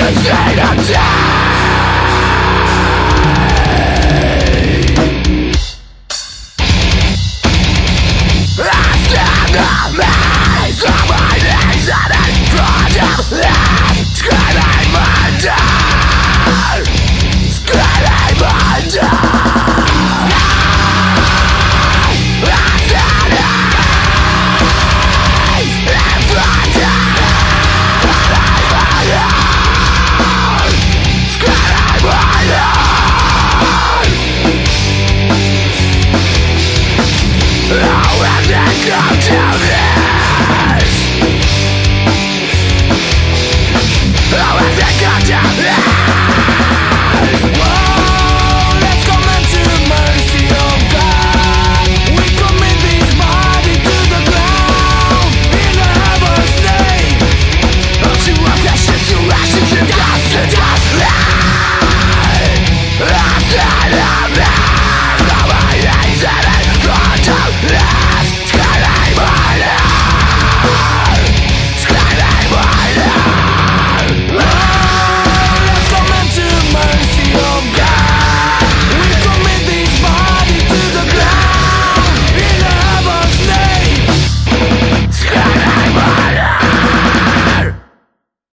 Just let them die.